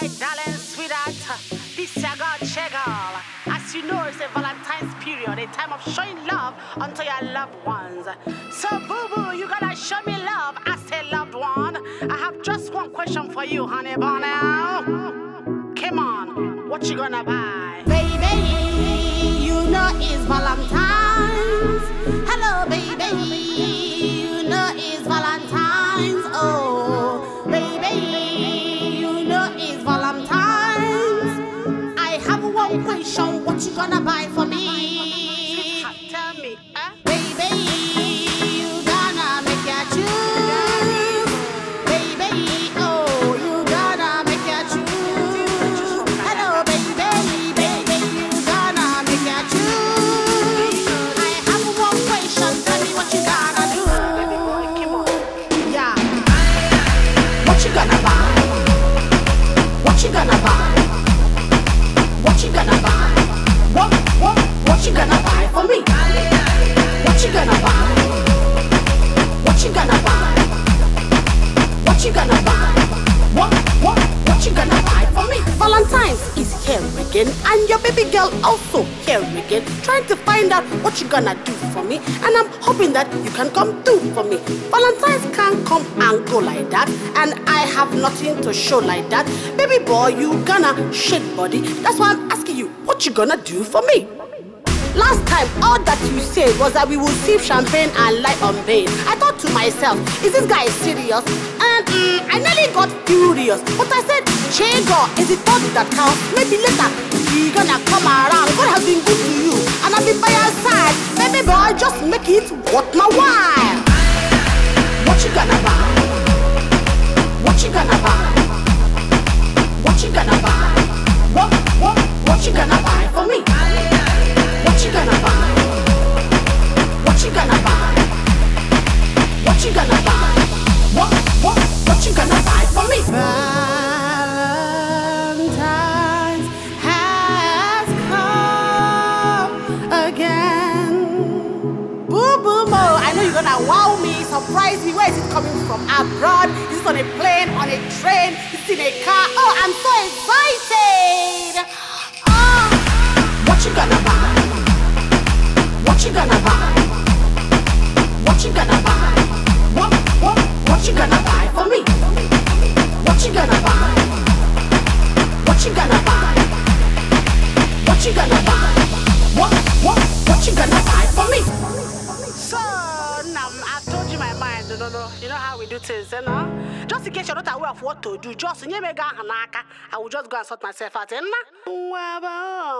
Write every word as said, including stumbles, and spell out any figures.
my darling sweetheart. This is your girl Chigul. As you know, it's a Valentine's period, a time of showing love unto your loved ones. So, boo-boo, you gotta show me love as a loved one. I have just one question for you, honey bun now. Come on, what you gonna buy? Baby, you know it's Valentine's. Hello, baby, you know it's Valentine's. Oh, baby. Question, what you gonna buy for me? Tell me, huh? Baby, you gonna make your choose. Baby, oh, you gonna make your choose. Hello, baby, baby, you gonna make your choose. I have one question, tell me what you gonna do. Yeah, what you gonna buy? What you gonna buy? What you gonna buy? What, what, what you gonna buy for me? What you gonna buy? What you gonna buy? What you gonna buy? What, what, what you gonna buy for me? Valentine's is here again, and your baby girl also here again, trying to find out what you gonna do for me, and I'm hoping that you can come through for me. Valentine's can't come and go like that, and I have nothing to show like that. Baby boy, you gonna shake body. That's why I'm asking you, what you gonna do for me? Last time, all that you said was that we would sip champagne and lie on bed. I thought to myself, is this guy serious? And mm, I nearly got furious. But I said, Chigul, is it thought that counts? Maybe later, you're gonna come around. God has been good to you, and I've been by your side. Baby boy, just make it worth my while. What you gonna buy? What you gonna buy? What you gonna buy? What, what, what you gonna buy for me? What you gonna buy? What you gonna buy? What you gonna buy? What, what, what you gonna buy for me? Valentine's has come again. Boo boo mo, I know you're gonna wow me, surprise me. Where is it coming from? Abroad? Is it on a plane? On a train? Is it in a car? Oh, I'm so excited! Oh. What you gonna buy? What you gonna buy? What you gonna buy? What, what, what you gonna buy for me? What you gonna buy? What you gonna buy? What you gonna buy? What, what, what you gonna buy for me? So now I've told you my mind. No, no, no. You know how we do things, you know? Just in case you're not aware of what to do, just I will just go and sort myself out, you know?